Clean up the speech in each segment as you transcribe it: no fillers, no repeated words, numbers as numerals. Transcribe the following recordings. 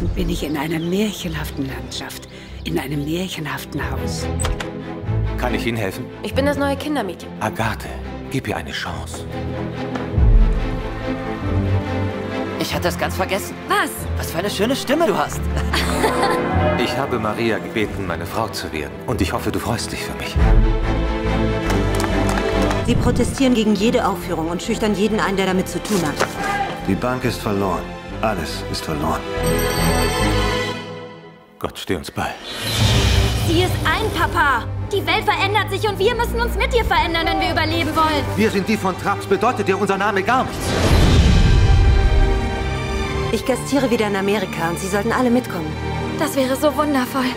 draußen bin ich in einer märchenhaften Landschaft, in einem märchenhaften Haus. Kann ich Ihnen helfen? Ich bin das neue Kindermädchen. Agathe, gib ihr eine Chance. Ich hatte es ganz vergessen. Was? Was für eine schöne Stimme du hast. Ich habe Maria gebeten, meine Frau zu werden. Und ich hoffe, du freust dich für mich. Sie protestieren gegen jede Aufführung und schüchtern jeden ein, der damit zu tun hat. Die Bank ist verloren. Alles ist verloren. Gott, steh uns bei. Sie ist ein, Papa. Die Welt verändert sich und wir müssen uns mit ihr verändern, wenn wir überleben wollen. Wir sind die von Trapps, bedeutet dir unser Name gar nichts. Ich gastiere wieder in Amerika und Sie sollten alle mitkommen. Das wäre so wundervoll.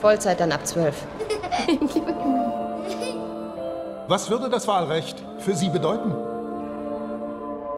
Vollzeit dann ab 12. Was würde das Wahlrecht für Sie bedeuten?